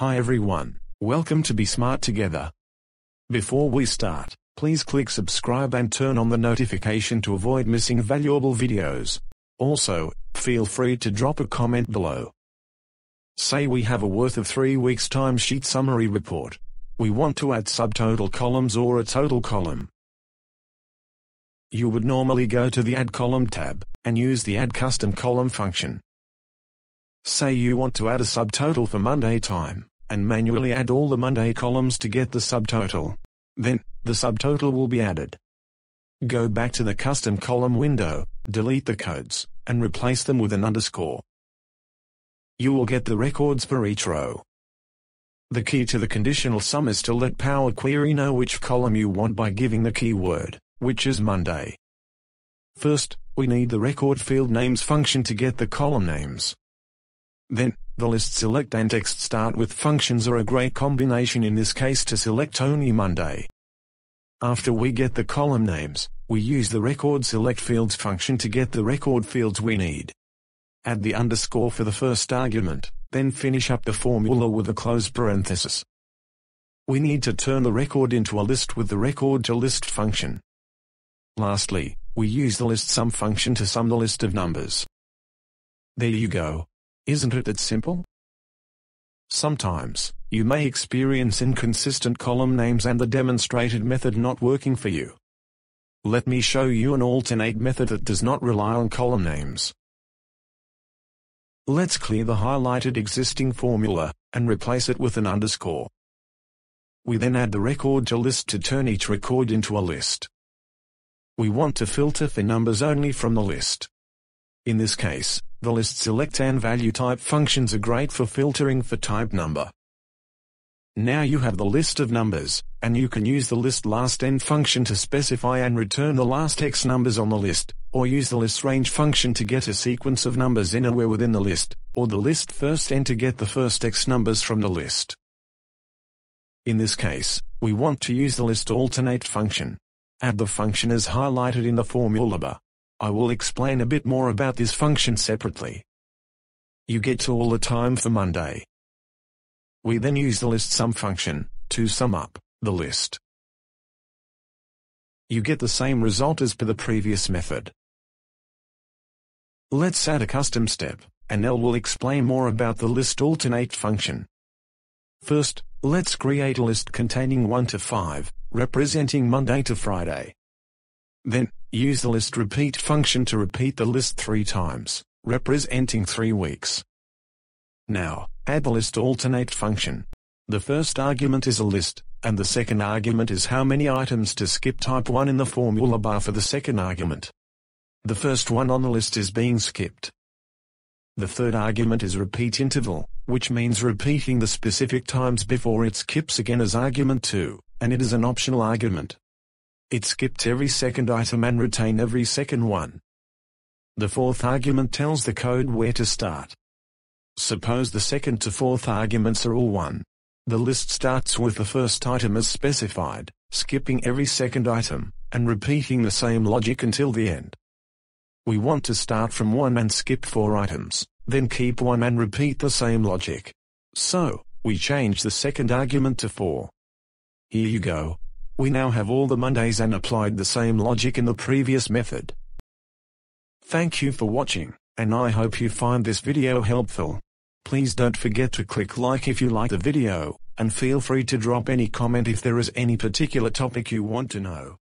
Hi everyone, welcome to Be Smart Together. Before we start, please click subscribe and turn on the notification to avoid missing valuable videos. Also, feel free to drop a comment below. Say we have a worth of 3 weeks timesheet summary report. We want to add subtotal columns or a total column. You would normally go to the Add Column tab, and use the Add Custom Column function. Say you want to add a subtotal for Monday time, and manually add all the Monday columns to get the subtotal. Then, the subtotal will be added. Go back to the Custom Column window, delete the codes, and replace them with an underscore. You will get the records for each row. The key to the conditional sum is to let Power Query know which column you want by giving the keyword, which is Monday. First, we need the Record Field Names function to get the column names. Then, the List.Select and Text.StartsWith functions are a great combination in this case to select only Monday. After we get the column names, we use the Record.SelectFields function to get the record fields we need. Add the underscore for the first argument, then finish up the formula with a closed parenthesis. We need to turn the record into a list with the Record.ToList function. Lastly, we use the List.Sum function to sum the list of numbers. There you go. Isn't it that simple? Sometimes, you may experience inconsistent column names and the demonstrated method not working for you. Let me show you an alternate method that does not rely on column names. Let's clear the highlighted existing formula, and replace it with an underscore. We then add the Record.ToList to turn each record into a list. We want to filter for numbers only from the list. In this case, the List.Select and Value Type functions are great for filtering for type number. Now you have the list of numbers, and you can use the List.Last.N function to specify and return the last X numbers on the list, or use the List.Range function to get a sequence of numbers in or within the list, or the List.First.N to get the first X numbers from the list. In this case, we want to use the List.Alternate function. Add the function as highlighted in the formula bar. I will explain a bit more about this function separately. You get all the time for Monday. We then use the List.Sum function, to sum up, the list. You get the same result as per the previous method. Let's add a custom step, and Elle will explain more about the List.Alternate function. First, let's create a list containing 1 to 5, representing Monday to Friday. Then, use the List.Repeat function to repeat the list 3 times, representing 3 weeks. Now, add the List.Alternate function. The first argument is a list, and the second argument is how many items to skip type 1 in the formula bar for the second argument. The first one on the list is being skipped. The third argument is repeat interval, which means repeating the specific times before it skips again as argument 2, and it is an optional argument. It skipped every second item and retain every second one. The fourth argument tells the code where to start. Suppose the second to fourth arguments are all 1. The list starts with the first item as specified, skipping every second item, and repeating the same logic until the end. We want to start from 1 and skip 4 items, then keep 1 and repeat the same logic. So, we change the second argument to 4. Here you go. We now have all the Mondays and applied the same logic in the previous method. Thank you for watching, and I hope you find this video helpful. Please don't forget to click like if you like the video, and feel free to drop any comment if there is any particular topic you want to know.